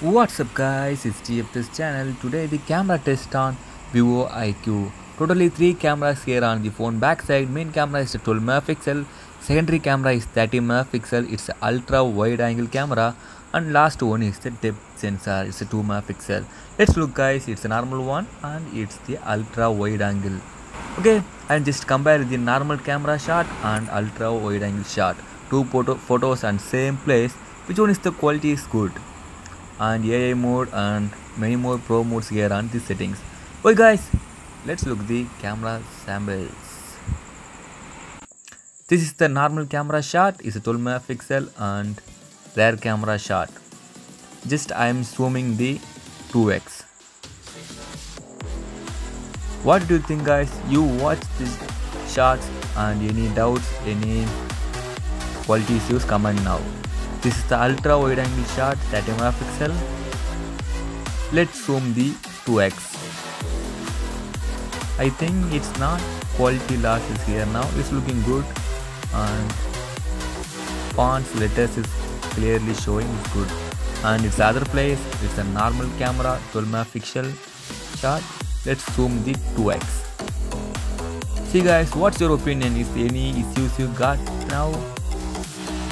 What's up guys, it's T of this channel. Today the camera test on Vivo iQoo. Totally 3 cameras here on the phone backside. Main camera is 12 megapixel, secondary camera is 30 megapixel, it's an ultra wide angle camera, and last one is the depth sensor, it's a 2 megapixel. Let's look guys, it's a normal one and it's the ultra wide angle. Okay, and just compare the normal camera shot and ultra wide angle shot. Two photos and same place, which one is the quality is good? And AI mode and many more pro modes here on the settings. Okay guys, let's look the camera samples. This is the normal camera shot, is a 12 megapixel and rear camera shot. Just I am zooming the 2x. What do you think guys? You watch these shots and any doubts, any quality issues, comment now. This is the ultra wide angle shot, 30 megapixel. Let's zoom the 2x. I think it's not quality loss is here now. It's looking good and fonts, letters is clearly showing is good. And it's other place. It's a normal camera, 12 megapixel shot. Let's zoom the 2x. See guys, what's your opinion? Is there any issues you got now?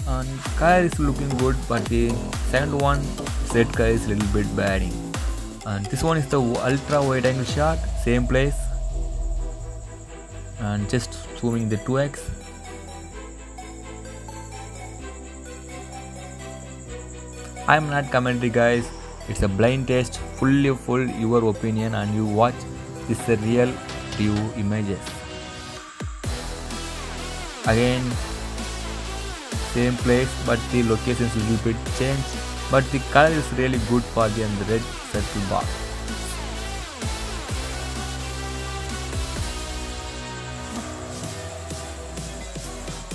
And color is looking good, but the second one red color is a little bit badding. And this one is the ultra wide angle shot, same place, and just zooming the 2x. I'm not commentary guys, it's a blind test, full your opinion, and you watch this is the real view images. Again, same place, but the location is a little bit changed, but the color is really good for the red circle box.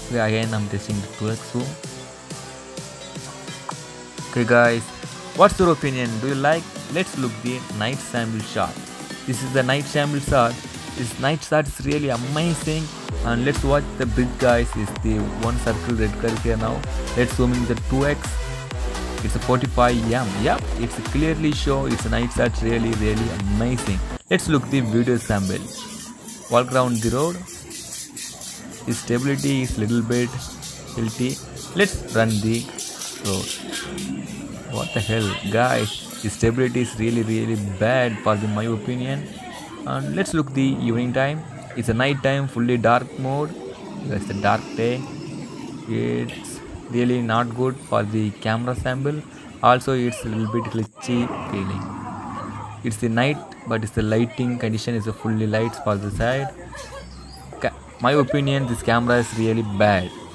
Okay, again I'm testing the 2x zoom. Okay guys, what's your opinion? Do you like? Let's look the night sample shot. This is the night sample shot. This night shot is really amazing, and let's watch the bridge guys, is the one circle red color here now. Let's zoom in the 2x. It's a 45mm. Yep, it's clearly show. It's a night shot, really amazing. Let's look the video sample. Walk around the road. The stability is little bit tilty. Let's run the road. What the hell guys, the stability is really bad for my opinion. And let's look the evening time. It's a night time, fully dark mode. That's the dark day. It's really not good for the camera sample. Also, it's a little bit glitchy feeling. It's the night, but it's the lighting condition is a fully lights for the side. My opinion, this camera is really bad.